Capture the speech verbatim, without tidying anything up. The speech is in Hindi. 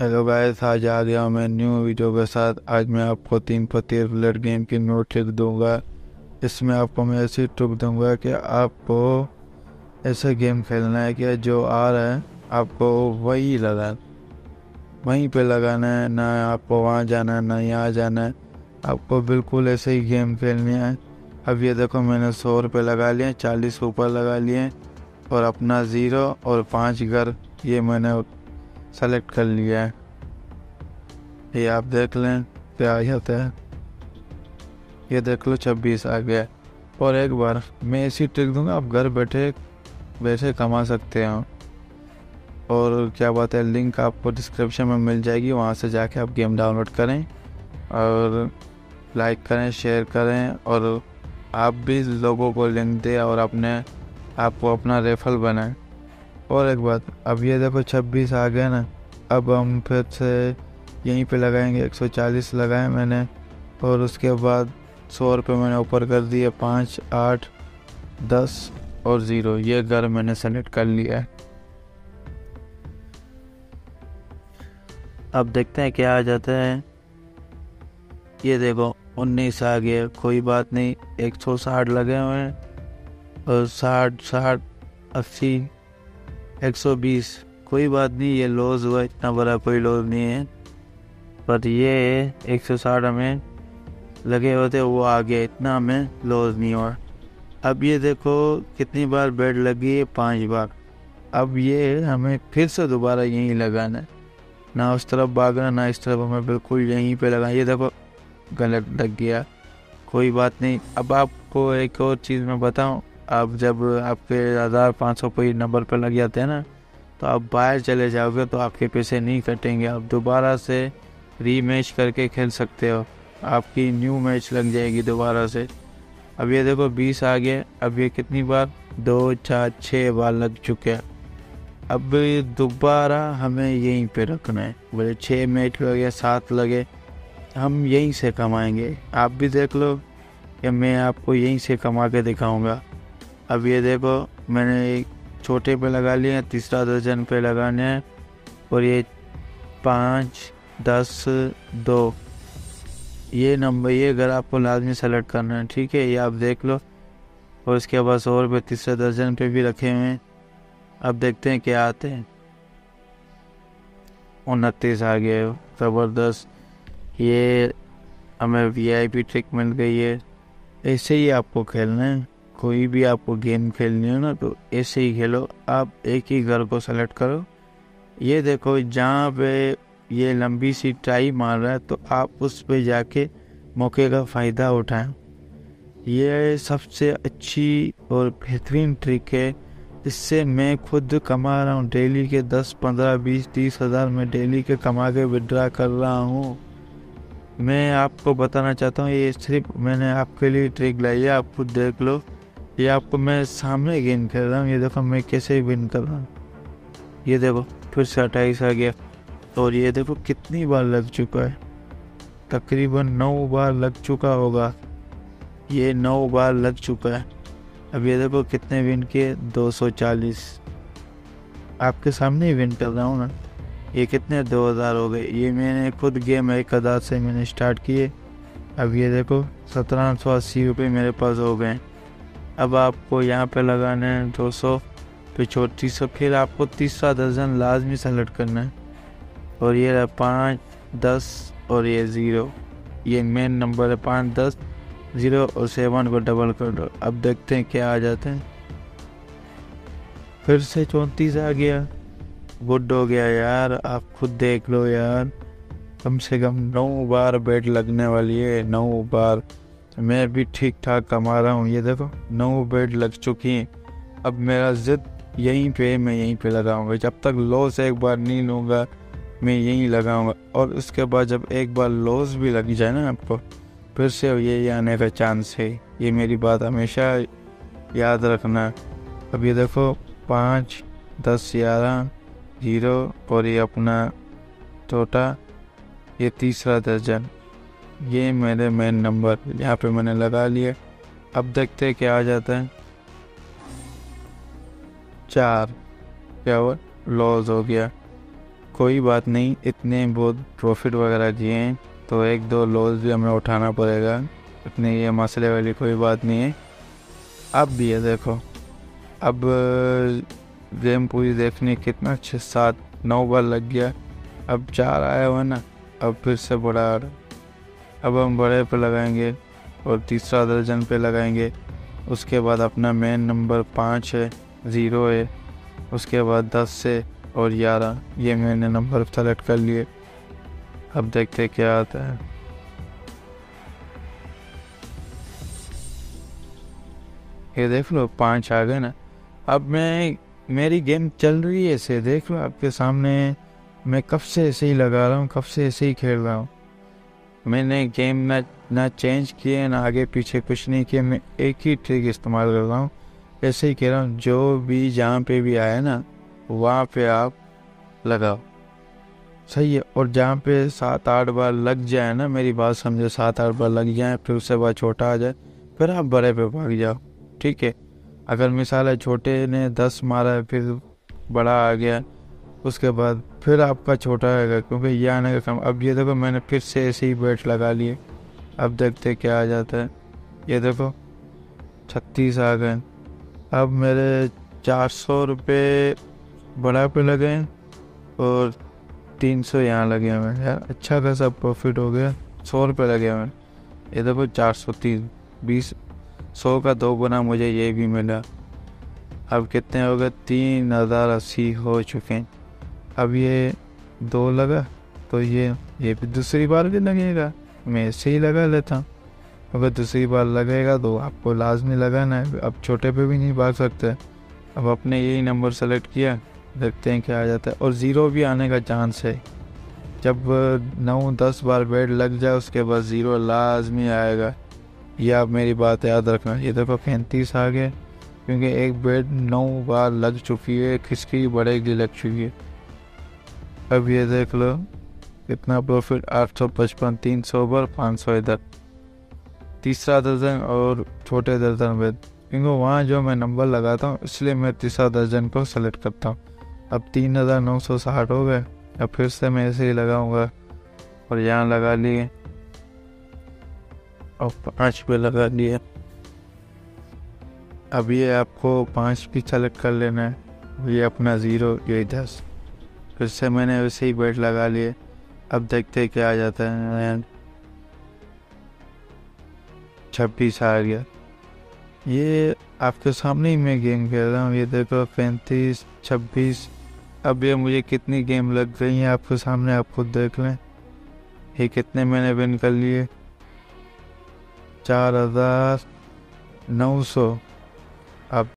हेलो गाइस, आज आ गया हूँ मैं न्यू वीडियो के साथ। आज मैं आपको तीन पत्ती ब्लड गेम की न्यू ट्रिक दूंगा। इसमें आपको मैं ऐसी ट्रिक दूंगा कि आपको ऐसा गेम खेलना है कि जो आ रहा है आपको वही लगा वहीं पे लगाना है, ना आपको वहाँ जाना है ना यहाँ जाना है। आपको बिल्कुल ऐसे ही गेम खेलनी है। अब ये देखो, मैंने सौ रुपये लगा लिए, चालीस ऊपर लगा लिए और अपना ज़ीरो और पाँच घर ये मैंने सेलेक्ट कर लिया है। ये आप देख लें क्या होता है। ये देख लो छब्बीस आ गया। और एक बार मैं ऐसी ट्रिक दूंगा, आप घर बैठे बैठे कमा सकते हो। और क्या बात है, लिंक आपको डिस्क्रिप्शन में मिल जाएगी, वहाँ से जाके आप गेम डाउनलोड करें और लाइक करें, शेयर करें और आप भी लोगों को लिंक दें और अपने आपको अपना रेफरल बनाएं। और एक बात, अब ये देखो छब्बीस आ गया ना। अब हम फिर से यहीं पे लगाएंगे। एक सौ चालीस लगाए मैंने और उसके बाद सौ रुपये मैंने ऊपर कर दिए, पाँच आठ दस और ज़ीरो ये घर मैंने सेलेक्ट कर लिया है। अब देखते हैं क्या आ जाता है। ये देखो उन्नीस आ गया, कोई बात नहीं। एक सौ साठ लगे हुए हैं और साठ साठ अस्सी एक सौ बीस, कोई बात नहीं। ये लॉस हुआ, इतना बड़ा कोई लॉस नहीं है, पर ये एक सौ साठ हमें लगे होते वो आ गया, इतना हमें लॉस नहीं हुआ। अब ये देखो कितनी बार बेड लगी है, पांच बार। अब ये हमें फिर से दोबारा यहीं लगाना है, ना उस तरफ भागना ना इस तरफ, हमें बिल्कुल यहीं पे लगाना। ये देखो गलत लग गया, कोई बात नहीं। अब आपको एक और चीज़ मैं बताऊँ, आप जब आपके हज़ार पाँच सौ कोई नंबर पर लग जाते हैं ना, तो आप बाहर चले जाओगे तो आपके पैसे नहीं कटेंगे। आप दोबारा से रीमैच करके खेल सकते हो, आपकी न्यू मैच लग जाएगी दोबारा से। अब ये देखो बीस आ गए। अब ये कितनी बार, दो चार छः बार लग चुके हैं। अब दोबारा हमें यहीं पे रखना है। बोले छः मैच लगे सात लगे, हम यहीं से कमाएंगे। आप भी देख लो कि मैं आपको यहीं से कमा के दिखाऊँगा। अब ये देखो मैंने एक छोटे पे लगा लिए हैं, तीसरा दर्जन पे लगाने हैं और ये पाँच दस दो ये नंबर ये घर आपको लाजमी सेलेक्ट करना है, ठीक है। ये आप देख लो। और इसके बाद सौ रुपये तीसरे दर्जन पे भी रखे हुए हैं। अब देखते हैं क्या आते हैं। उनतीस आ गए, ज़बरदस्त। ये हमें वी आई पी ट्रिक मिल गई है। ऐसे ही आपको खेलना है, कोई भी आपको गेम खेलनी हो ना तो ऐसे ही खेलो। आप एक ही घर को सेलेक्ट करो। ये देखो जहाँ पे ये लंबी सी टाई मार रहा है तो आप उस पे जाके मौके का फ़ायदा उठाएं। ये सबसे अच्छी और बेहतरीन ट्रिक है। इससे मैं खुद कमा रहा हूँ, डेली के दस पंद्रह बीस तीस हज़ार में डेली के कमा के विड्रा कर रहा हूँ। मैं आपको बताना चाहता हूँ, ये सिर्फ मैंने आपके लिए ट्रिक लाई है, आप खुद देख लो। ये आपको मैं सामने गेम खेल रहा हूँ, ये देखो मैं कैसे विन कर रहा हूँ। ये देखो फिर से अट्ठाईस आ गया और ये देखो कितनी बार लग चुका है, तकरीबन नौ बार लग चुका होगा। ये नौ बार लग चुका है। अब ये देखो कितने विन किए, दो सौ चालीस। आपके सामने ही विन कर रहा हूँ ना। ये कितने, दो हज़ार हो गए। ये मैंने खुद गेम एक हज़ार से मैंने स्टार्ट किए। अब ये देखो सत्रह सौ अस्सी रुपये मेरे पास हो गए। अब आपको यहाँ पे लगाना है दो सौ पिछोटी सौ। फिर आपको तीसरा दर्जन लाजमी सेलेक्ट करना है और ये रहा पाँच दस और ये ज़ीरो, ये मेन नंबर है। पाँच दस ज़ीरो और सेवन को डबल कर दो। अब देखते हैं क्या आ जाते हैं। फिर से चौंतीस आ गया, गुड हो गया यार। आप खुद देख लो यार, कम से कम नौ बार बैट लगने वाली है, नौ बार। मैं भी ठीक ठाक कमा रहा हूँ। ये देखो नौ बेड लग चुकी हैं। अब मेरा ज़िद यहीं पे, मैं यहीं पे लगाऊंगा। जब तक लॉस एक बार नहीं लूँगा मैं यहीं लगाऊंगा। और उसके बाद जब एक बार लॉस भी लग जाए ना आपको, फिर से यही आने का चांस है। ये मेरी बात हमेशा याद रखना। अब ये देखो पाँच दस ग्यारह ज़ीरो और ये अपना छोटा ये तीसरा दर्जन, ये मेरे मेन नंबर यहाँ पे मैंने लगा लिए। अब देखते हैं क्या आ जाता है। चार, क्या हुआ, लॉस हो गया। कोई बात नहीं, इतने बहुत प्रॉफिट वगैरह जिए तो एक दो लॉस भी हमें उठाना पड़ेगा, इतने ये मसले वाली कोई बात नहीं है। अब भी है देखो, अब गेम पूरी देखने कितना छः सात नौ बार लग गया, अब चार आया हुआ ना, अब फिर से बड़ा आ रहा, अब हम बड़े पे लगाएंगे और तीसरा दर्जन पे लगाएंगे। उसके बाद अपना मेन नंबर पाँच है, ज़ीरो है, उसके बाद दस से और ग्यारह, ये मैंने नंबर सेलेक्ट कर लिए। अब देखते क्या आता है। ये देख लो पाँच आ गए ना। अब मैं मेरी गेम चल रही है ऐसे, देख लो आपके सामने, मैं कब से ऐसे ही लगा रहा हूँ, कब से ऐसे ही खेल रहा हूँ। मैंने गेम ना ना चेंज किए ना आगे पीछे कुछ नहीं किया, मैं एक ही ट्रिक इस्तेमाल कर रहा हूँ, ऐसे ही कह रहा हूँ। जो भी जहाँ पे भी आया ना वहाँ पे आप लगाओ, सही है। और जहाँ पे सात आठ बार लग जाए ना, मेरी बात समझो, सात आठ बार लग जाए फिर उससे बाद छोटा आ जाए, फिर आप बड़े पे भाग जाओ, ठीक है। अगर मिसाल है छोटे ने दस मारा है फिर बड़ा आ गया, उसके बाद फिर आपका छोटा आएगा क्योंकि ये आने का काम। अब ये देखो मैंने फिर से ऐसे ही बैट लगा लिए, अब देखते क्या आ जाता है। ये देखो छत्तीस आ गए। अब मेरे चार सौ रुपये बड़ा पे लगे और तीन सौ यहाँ लगे हमें, यार अच्छा खासा प्रॉफिट हो गया। सौ रुपये लगे हमें, ये देखो चार सौ तीस बीस, सौ का दो गुना मुझे ये भी मिला। अब कितने हो गए, तीन हज़ार अस्सी हो चुके हैं। अब ये दो लगा तो ये ये भी दूसरी बार भी लगेगा, मैं ऐसे ही लगा लेता हूँ। अगर दूसरी बार लगेगा तो आपको लाजमी लगाना है, अब छोटे पे भी नहीं भाग सकते। अब आपने यही नंबर सेलेक्ट किया, देखते हैं क्या आ जाता है। और ज़ीरो भी आने का चांस है, जब नौ दस बार बैट लग जाए उसके बाद ज़ीरो लाजमी आएगा, ये आप मेरी बात याद रखना। ये देखो पैंतीस आ गए, क्योंकि एक बैट नौ बार लग चुकी है, खिसकी बढ़ेगी लग चुकी है। अब ये देख लो कितना प्रॉफिट, आठ सौ पचपन, तीन सौ पर पाँच सौ इधर, तीसरा दर्जन और छोटे दर्जन में, क्योंकि वहाँ जो मैं नंबर लगाता हूँ इसलिए मैं तीसरा दर्जन को सेलेक्ट करता हूँ। अब तीन हज़ार नौ सौ साठ हो गए। अब फिर से मैं ऐसे ही लगाऊंगा और यहाँ लगा लिए और पाँच पे लगा लिए। अब ये आपको पाँच भी सेलेक्ट कर लेना है, ये अपना ज़ीरो, ये दस, फिर से मैंने वैसे ही बैट लगा लिए। अब देखते क्या आ जाता है। छब्बीस आ गया, ये आपके सामने ही मैं गेम खेल रहा हूँ। ये देखो पैंतीस छब्बीस, अब ये मुझे कितनी गेम लग गई है आपके सामने, आप खुद देख लें। ये कितने मैंने विन कर लिए, चार हज़ार नौ सौ। अब